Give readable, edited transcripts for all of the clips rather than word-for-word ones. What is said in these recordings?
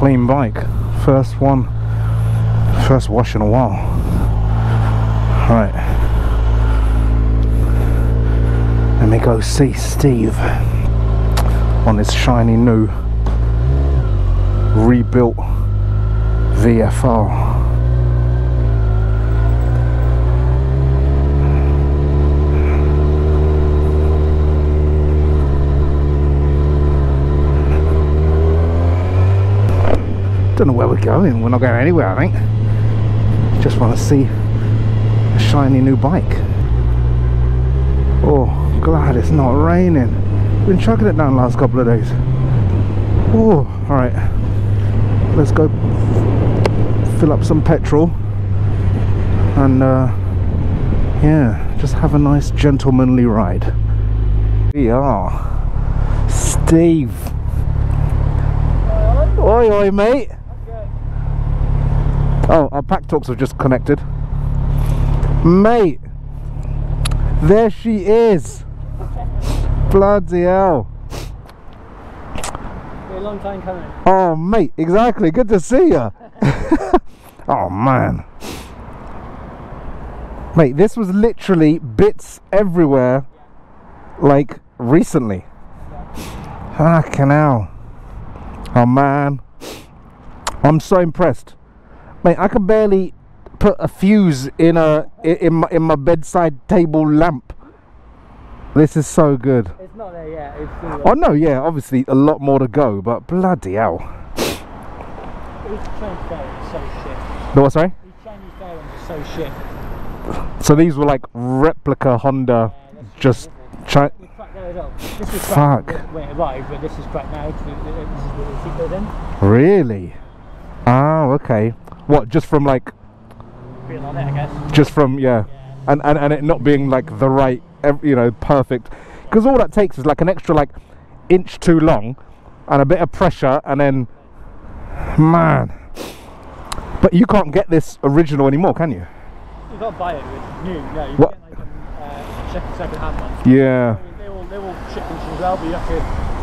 clean bike. First one, first wash in a while. Right, let me go see Steve on his shiny new rebuilt VFR. Don't know where we're going. We're not going anywhere, I think. Just want to see a shiny new bike. Oh, glad it's not raining. Been chucking it down the last couple of days. Oh, all right. Let's go fill up some petrol and yeah, just have a nice gentlemanly ride. We are Steve. Oi, oi, mate. Oh, our pack talks have just connected. Mate, there she is. Bloody hell. Been a long time coming. Oh, mate, exactly. Good to see you. Oh, man. Mate, this was literally bits everywhere, yeah. Like, recently. Yeah. Fucking hell. Oh, man. I'm so impressed. Mate, I could barely put a fuse in my bedside table lamp. This is so good. It's not there yet. It's still there. Oh no, yeah, obviously a lot more to go, but bloody hell. These Chinese fairings are so shit. The what, sorry? These Chinese fairings are so shit. So these were like replica Honda, yeah, just Chinese. This was fuck. When it arrived, but this is cracked now. This is what it in. Really? Oh, okay. What, just from like being on it, I guess. Just from, yeah. Yeah. And it not being like the right, you know, perfect, because all that takes is like an extra like inch too long and a bit of pressure, and then, man. But you can't get this original anymore, can you? You can't buy it new. No, you what? Can get like second-hand ones. Yeah. I mean, they're all shipped as well, but you have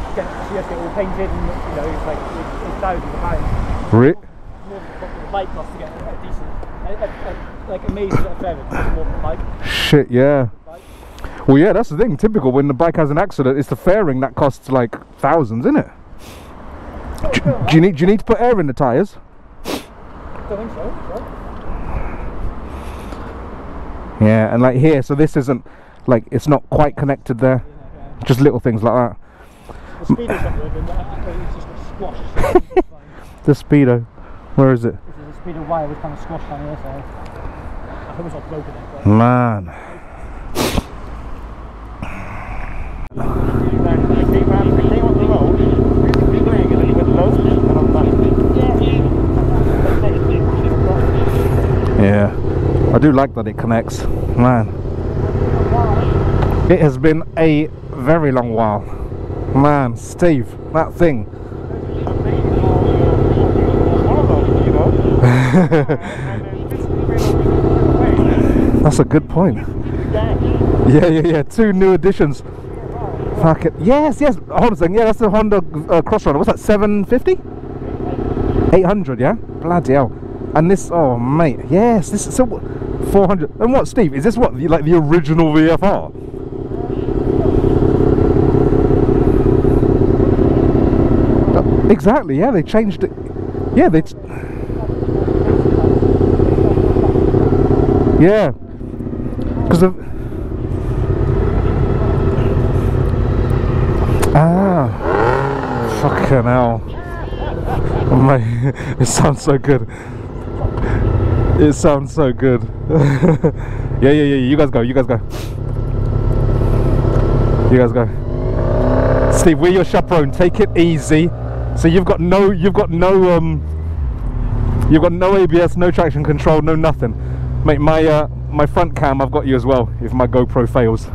to get all painted, and you know it's like it's thousands of pounds. Really? Bike costs to get a decent, like amazing fairings. Bike. Shit, yeah. Bike. Well, yeah, that's the thing. Typical when the bike has an accident, it's the fairing that costs like thousands, isn't it? Oh, do you need to put air in the tires? I don't think so. Right? Yeah, and like here, so this isn't like it's not quite connected there. Yeah, okay. Just little things like that. The speedo's not working, but it's just squashed. The speedo. Where is it? It's a speed of wire, was kind of squashed down here, so I hope it's not broken it. Man. Yeah, I do like that it connects. Man. It has been a very long while. Man, Steve, that thing. That's a good point. Yeah. Two new additions. Fuck it. Yes. Hold on a second. Yeah, that's the Honda Crossrunner. What's that? 750? 800. Yeah. Bloody hell. And this. Oh, mate. Yes. This is so 400. And what, Steve? Is this what like the original VFR? Exactly. Yeah, they changed it. Yeah, they. Yeah, because of fucking hell. Oh my, it sounds so good. It sounds so good. Yeah. You guys go. You guys go. Steve, we're your chaperone. Take it easy. So you've got no ABS, no traction control, no nothing. Mate, my front cam, I've got you as well, if my GoPro fails.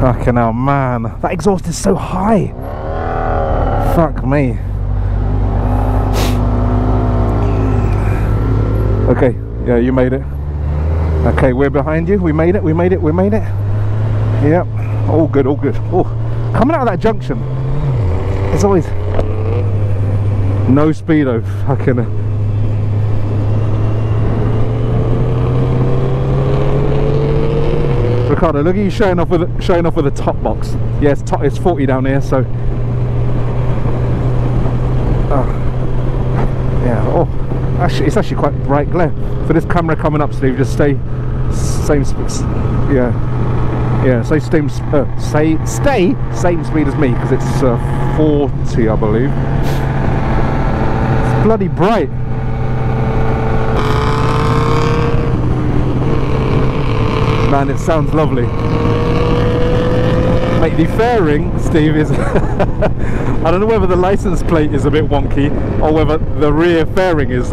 Fucking hell, man. That exhaust is so high. Fuck me. Okay, Yeah, you made it. Okay, we're behind you. We made it, we made it, we made it. Yep, all good, all good. Oh, coming out of that junction, it's always no speedo, fucking. Ricardo, look at you showing off with the top box. Yeah, it's 40 down here, so. Yeah. Oh, actually, it's actually quite bright glare for this camera coming up, Steve. Just stay same. Yeah. Yeah. So stay same speed as me because it's 40, I believe. It's bloody bright. Man, it sounds lovely. Mate, the fairing, Steve, is... I don't know whether the license plate is a bit wonky or whether the rear fairing is.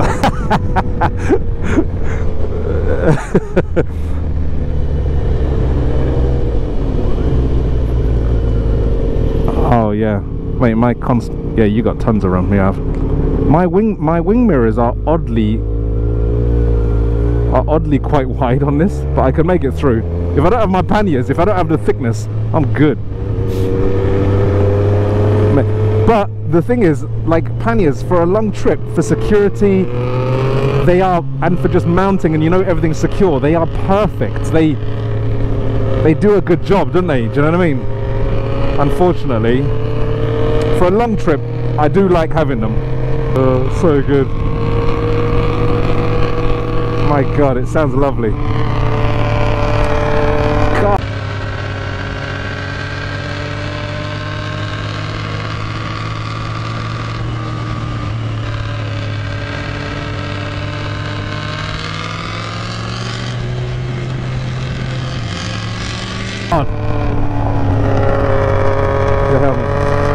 Oh, yeah. Mate, yeah, you got tons of room. Yeah. My wing mirrors are oddly quite wide on this, but I can make it through. If I don't have my panniers, if I don't have the thickness, I'm good. But the thing is, like, panniers for a long trip, for security, they are, and for just mounting and, you know, everything's secure, they are perfect. They do a good job, don't they? Do you know what I mean? Unfortunately, for a long trip, I do like having them. So good. My God, it sounds lovely. God.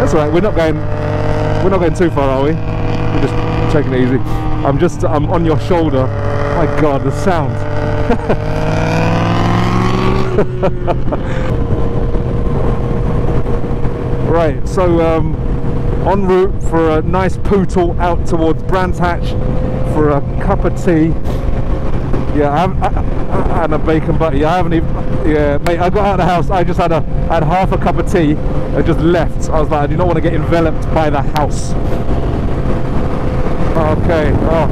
That's all right. We're not going too far, are we? We're just taking it easy. I'm on your shoulder. Oh my God, the sound. Right, so en route for a nice pootle out towards Brands Hatch for a cup of tea. Yeah, and a bacon butter. Yeah, I haven't even. Yeah, mate, I got out of the house. I just had half a cup of tea and just left. I was like, I do not want to get enveloped by the house. Okay. Oh.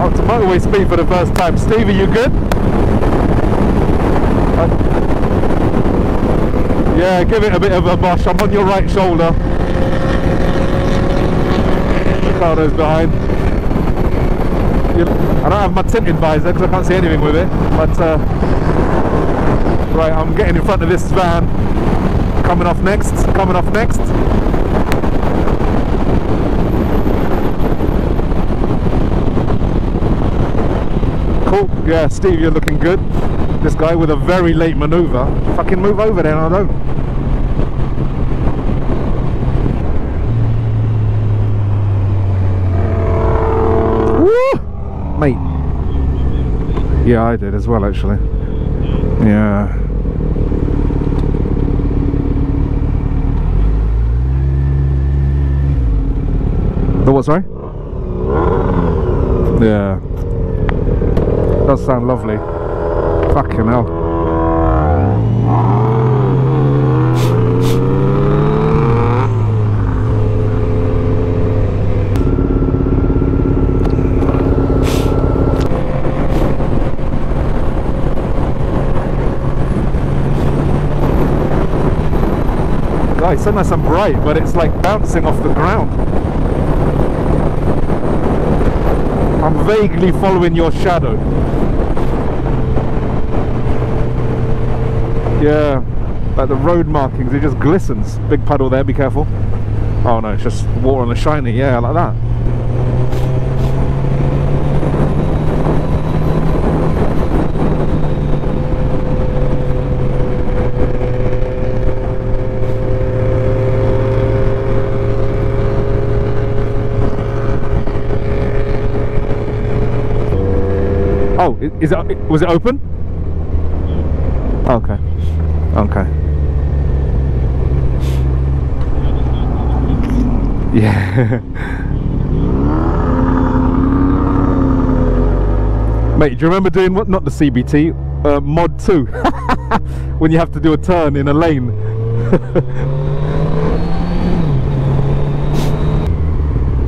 Up to motorway speed for the first time. Steve, are you good? Yeah, give it a bit of a mush. I'm on your right shoulder. Ricardo's behind. I don't have my tinted visor because I can't see anything with it. But right, I'm getting in front of this van. Coming off next. Coming off next. Yeah, Steve, you're looking good. This guy with a very late manoeuvre. Fucking move over then, I don't. Woo! Mate. Yeah, I did as well, actually. Yeah. The what, sorry? Yeah. Does sound lovely. Fucking hell. God, it's so nice and bright, but it's like bouncing off the ground. I'm vaguely following your shadow. Yeah, like the road markings, it just glistens. Big puddle there, be careful. Oh no, it's just water on the shiny, yeah, like that. Oh, was it open? Okay. Okay. Yeah. Mate, do you remember doing what? Not the CBT, Mod 2, when you have to do a turn in a lane.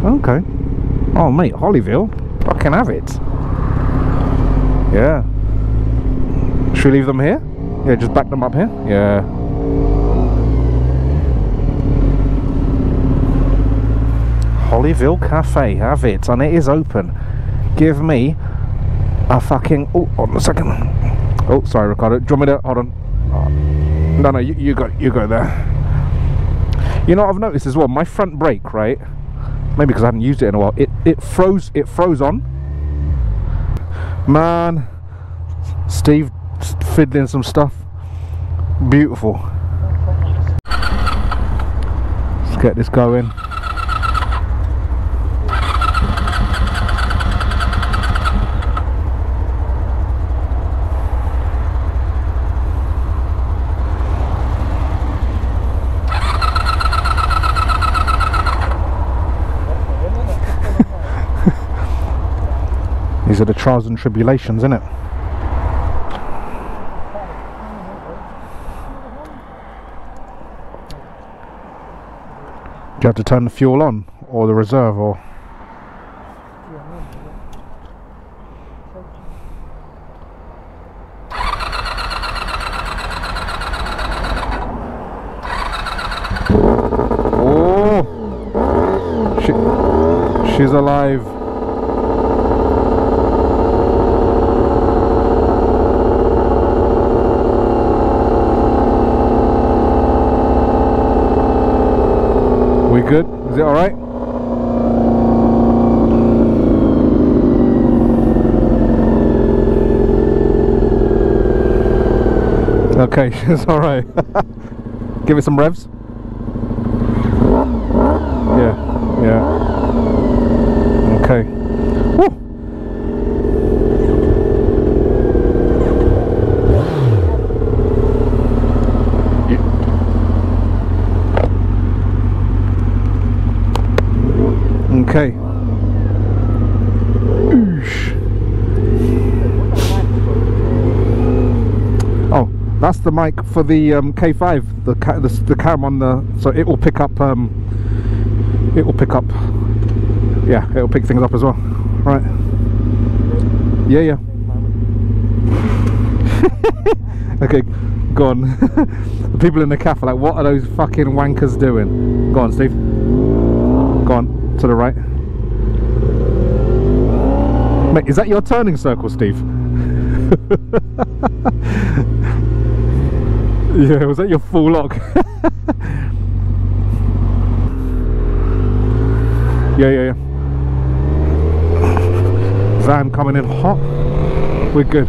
Okay. Oh, mate, Hollyville. I can have it. Yeah. Should we leave them here? Yeah, just back them up here. Yeah. Hollyville Cafe, have it, and it is open. Give me a fucking... Oh, hold on a second. Oh, sorry, Ricardo. Do you want me to... Hold on. No, no, you go there. You know what I've noticed as well? My front brake, right? Maybe because I haven't used it in a while. It froze on. Man, Steve fiddling some stuff. Beautiful. Let's get this going. These are the trials and tribulations, innit? Do you have to turn the fuel on, or the reserve, or...? Oh! She's alive. Good? Is it alright? Okay, it's alright. Give it some revs. Yeah, yeah. Okay. Okay. Oosh. Oh, that's the mic for the K5. The cam on the, so it will pick up. It will pick up. Yeah, it will pick things up as well. Right. Yeah, yeah. Okay, go on. The people in the cafe are like, what are those fucking wankers doing? Go on, Steve. Go on. To the right. Mate, is that your turning circle, Steve? Yeah, was that your full lock? Yeah, yeah, yeah. Van coming in hot. We're good.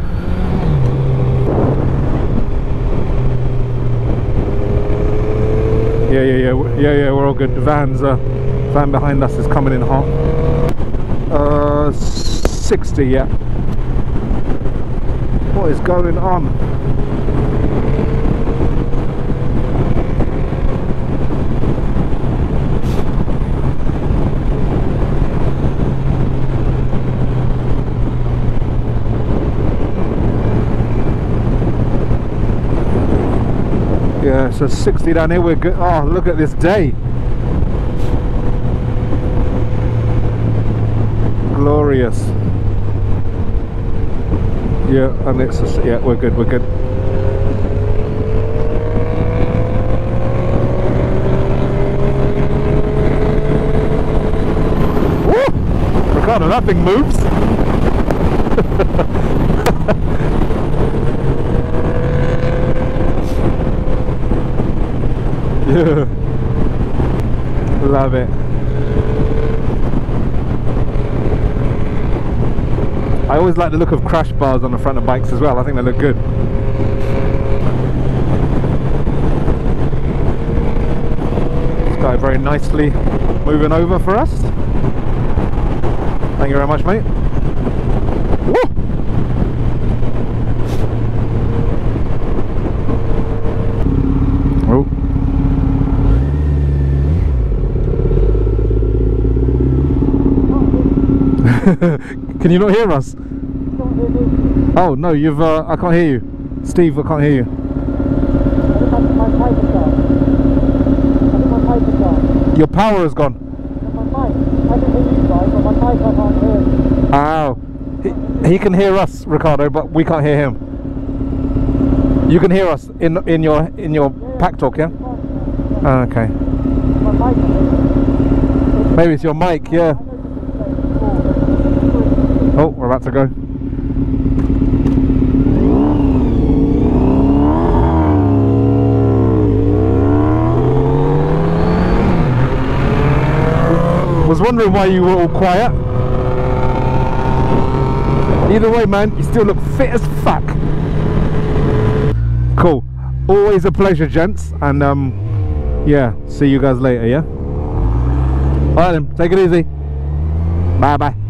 Yeah, yeah, yeah. Yeah, yeah, we're all good. The van's van behind us is coming in hot. 60, yeah. What is going on? Yeah, so 60 down here, we're good. Oh, look at this day. Glorious. Yeah, and it's just, yeah, we're good, we're good. Woo! Ricardo, that thing moves. Yeah. Love it. I always like the look of crash bars on the front of bikes as well. I think they look good. This guy very nicely moving over for us. Thank you very much, mate. Can you not hear us? Oh no, you've I can't hear you, Steve. I can't hear you. I think my pipe is gone. Your power is gone. My mic. I can hear you guys, but my mic I can't hear you. Oh, he can hear us, Ricardo, but we can't hear him. You can hear us in your pack talk, yeah? Oh, okay. My mic can hear. Maybe it's your mic, yeah. Oh, we're about to go. Was wondering why you were all quiet. Either way, man, you still look fit as fuck. Cool. Always a pleasure, gents. And yeah, see you guys later, yeah? Alright then, take it easy. Bye bye.